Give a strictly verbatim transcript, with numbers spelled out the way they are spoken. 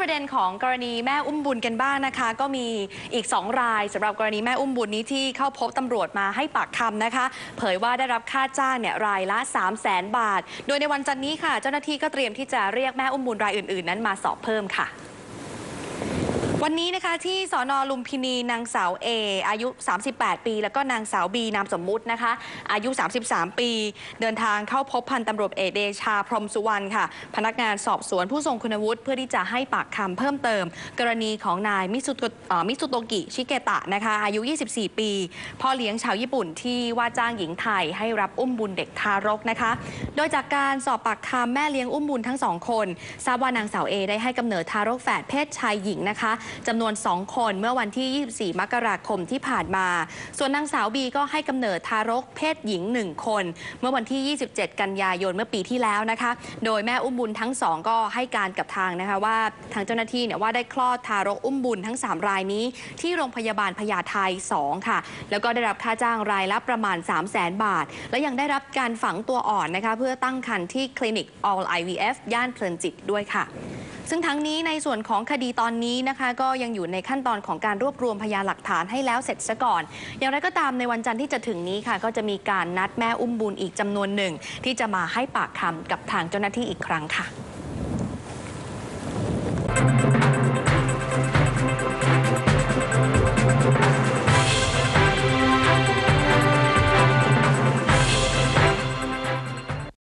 ที่ประเด็นของกรณีแม่อุ้มบุญกันบ้างนะคะก็มีอีกสองรายสำหรับกรณีแม่อุ้มบุญนี้ที่เข้าพบตำรวจมาให้ปากคำนะคะเผยว่าได้รับค่าจ้างเนี่ยรายละ สามแสนบาทโดยในวันจันนี้ค่ะเจ้าหน้าที่ก็เตรียมที่จะเรียกแม่อุ้มบุญรายอื่นๆนั้นมาสอบเพิ่มค่ะวันนี้นะคะที่สนลุมพินีนางสาวเออายุสามสิบแปดปีแล้วก็นางสาวบีนามสมมุตินะคะอายุสามสิบสามปีเดินทางเข้าพบพันตำรวจเอกเดชาพรหมสุวรรณค่ะพนักงานสอบสวนผู้ทรงคุณวุฒิเพื่อที่จะให้ปากคำเพิ่มเติมกรณีของนายมิซุโตกิชิเกตะนะคะอายุยี่สิบสี่ปีพ่อเลี้ยงชาวญี่ปุ่นที่ว่าจ้างหญิงไทยให้รับอุ้มบุญเด็กทารกนะคะโดยจากการสอบปากคำแม่เลี้ยงอุ้มบุญทั้งสองคนทราบว่านางสาวเอได้ให้กำเนิดทารกแฝดเพศชายหญิงนะคะจำนวนสองคนเมื่อวันที่ยี่สิบสี่มกราคมที่ผ่านมาส่วนนางสาวบีก็ให้กำเนิดทารกเพศหญิงหนึ่งคนเมื่อวันที่ยี่สิบเจ็ดกันยายนเมื่อปีที่แล้วนะคะโดยแม่อุ้มบุญทั้งสองก็ให้การกับทางนะคะว่าทางเจ้าหน้าที่เนี่ยว่าได้คลอดทารกอุ้มบุญทั้งสามรายนี้ที่โรงพยาบาลพญาไทสองค่ะแล้วก็ได้รับค่าจ้างรายละประมาณ สามแสนบาทและยังได้รับการฝังตัวอ่อนนะคะเพื่อตั้งครรภ์ที่คลินิก All ไอ วี เอฟ ย่านเพลินจิตด้วยค่ะซึ่งทั้งนี้ในส่วนของคดีตอนนี้นะคะก็ยังอยู่ในขั้นตอนของการรวบรวมพยานหลักฐานให้แล้วเสร็จซะก่อนอย่างไรก็ตามในวันจันทร์ที่จะถึงนี้ค่ะก็จะมีการนัดแม่อุ้มบุญอีกจำนวนหนึ่งที่จะมาให้ปากคำกับทางเจ้าหน้าที่อีกครั้งค่ะ